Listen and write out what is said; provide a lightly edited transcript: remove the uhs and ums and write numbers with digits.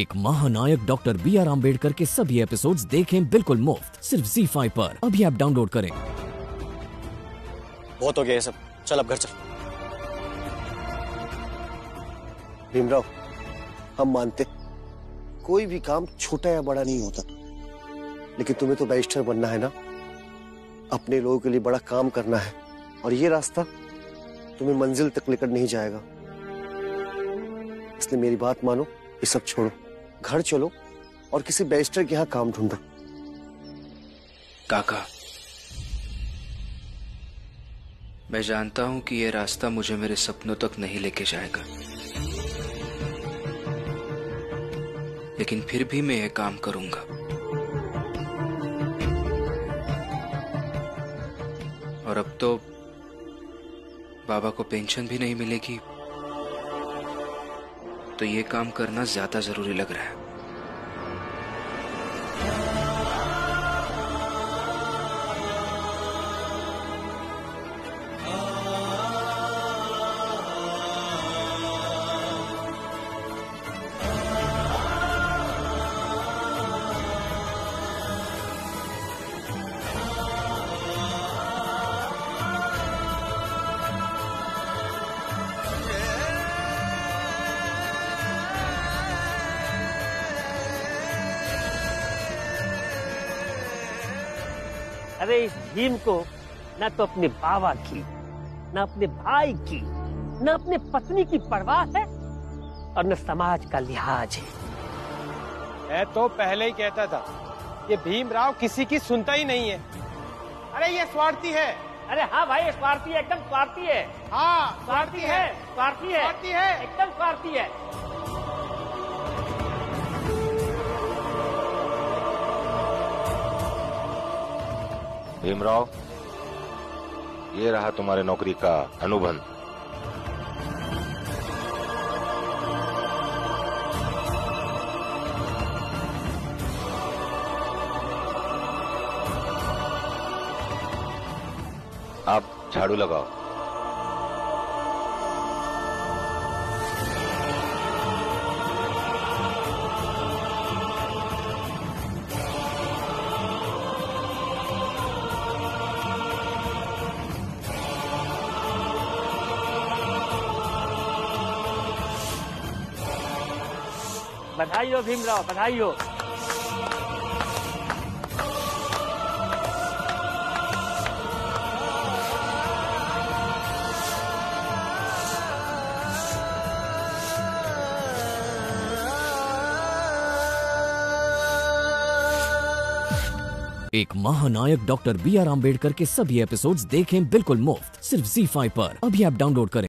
एक महानायक doctor B are Ambedkar के सभी एपिसोड्स देखें बिल्कुल मुफ्त, सिर्फ Zee5 पर। अभी आप डाउनलोड करें। बहुत हो गया ये सब, चल अब घर चल। भीमराव, हम मानते कोई भी काम छोटा या बड़ा नहीं होता, लेकिन तुम्हें तो बैरिस्टर बनना है ना, अपने लोगों के लिए बड़ा काम करना है, और ये रास्ता तुम्हें मंजिल तक लेकर नहीं जाएगा। इसलिए मेरी बात मानो, ये सब छोड़ो, घर चलो और किसी बैरिस्टर के यहाँ काम ढूंढो। काका, मैं जानता हूं कि ये रास्ता मुझे मेरे सपनों तक नहीं लेके जाएगा, लेकिन फिर भी मैं ये काम करूंगा। और अब तो बाबा को पेंशन भी नहीं मिलेगी, तो ये काम करना ज्यादा जरूरी लग रहा है। अरे इस भीम को ना तो अपने बाबा की, ना अपने भाई की, ना अपने पत्नी की परवाह है, और न समाज का लिहाज है। मैं तो पहले ही कहता था ये भीमराव किसी की सुनता ही नहीं है। अरे ये स्वार्थी है। अरे हाँ भाई, स्वार्थी है, एकदम स्वार्थी है। हाँ, स्वार्थी है, स्वार्थी है, स्वार्थी है, एकदम स्वार्थी है। भीमराव, ये रहा तुम्हारे नौकरी का अनुबंध। आप झाड़ू लगाओ। बधाई हो भीमराव, बधाई हो। एक महानायक डॉक्टर बी आर अंबेडकर के सभी एपिसोड्स देखें बिल्कुल मुफ्त, सिर्फ Zee5 पर। अभी आप डाउनलोड करें।